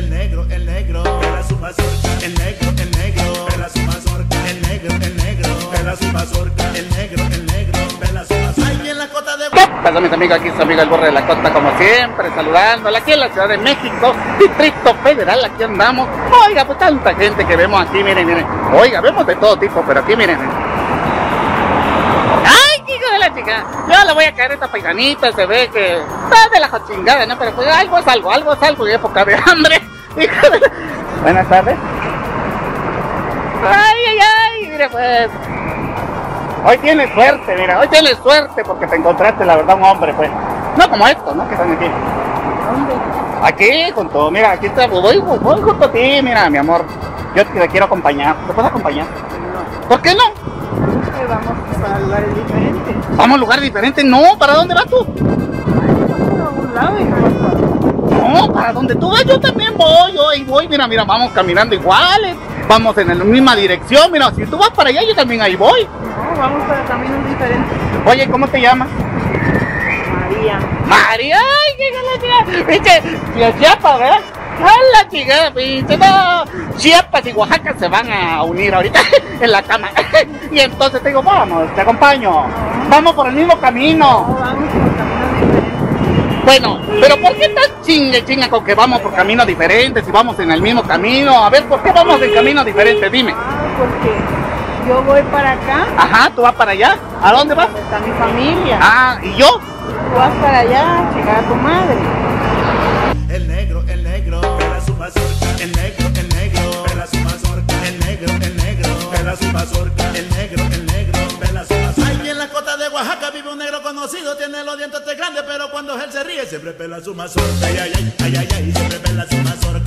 el negro, pela su mazorca. El negro, pela su mazorca. El negro, pela su mazorca. El negro, pela su mazorca. Ahí en la Costa de... ¿Qué pasa, mis amigos? Aquí es su amigo El Burro de la Costa, como siempre, saludándola aquí en la Ciudad de México, Distrito Federal, aquí andamos. Oiga, pues tanta gente que vemos aquí, miren, miren. Oiga, vemos de todo tipo, pero aquí, miren. ¡Ay, hijo de la chica! Yo le voy a caer a esta paisanita, se ve que está de la jochingada, ¿no? Pero pues algo es algo, y época de hambre. Buenas tardes. Ay, ay, ay, mire pues. Hoy tienes suerte, mira, hoy tienes suerte porque te encontraste, la verdad, un hombre, pues. No como estos, ¿no? Que están aquí. Aquí, junto, mira, aquí está, voy junto a ti, mira, mi amor. Yo te quiero acompañar. ¿Te puedo acompañar? No. ¿Por qué no? Porque vamos a lugares diferentes. ¿Vamos a lugares diferentes? No, ¿para dónde vas tú? Vamos a un lado y no, para donde tú vas, yo también voy, mira, mira, vamos caminando iguales, vamos en la misma dirección, mira, si tú vas para allá, yo también ahí voy. No, vamos para caminos diferentes. Oye, ¿cómo te llamas? María. María, ay, qué gala, chica, viste, Chiapas, ¿verdad? Hola, chica, viste, no, Chiapas y Oaxaca se van a unir ahorita en la cama, y entonces te digo, vamos, te acompaño, no, vamos por el mismo camino. No, vamos por caminos diferentes. Bueno, pero ¿por qué estás chinga con que vamos por caminos diferentes y vamos en el mismo camino? A ver, ¿por qué vamos en caminos diferentes? Dime. Ah, porque yo voy para acá. Ajá, tú vas para allá. ¿A dónde vas? Está mi familia. Ah, ¿y yo? Tú vas para allá a llegar a tu madre. El negro, pela su mazorca. El negro, pela su mazorca. El negro, pela su mazorca. El negro, pela su mazorca. Ahí en la Costa de Oaxaca vive un negro conocido, tiene los dientes grandes, pero cuando él se ríe siempre pela su mazorca. Ay, ay, ay, ay, ay, siempre pela su mazorca.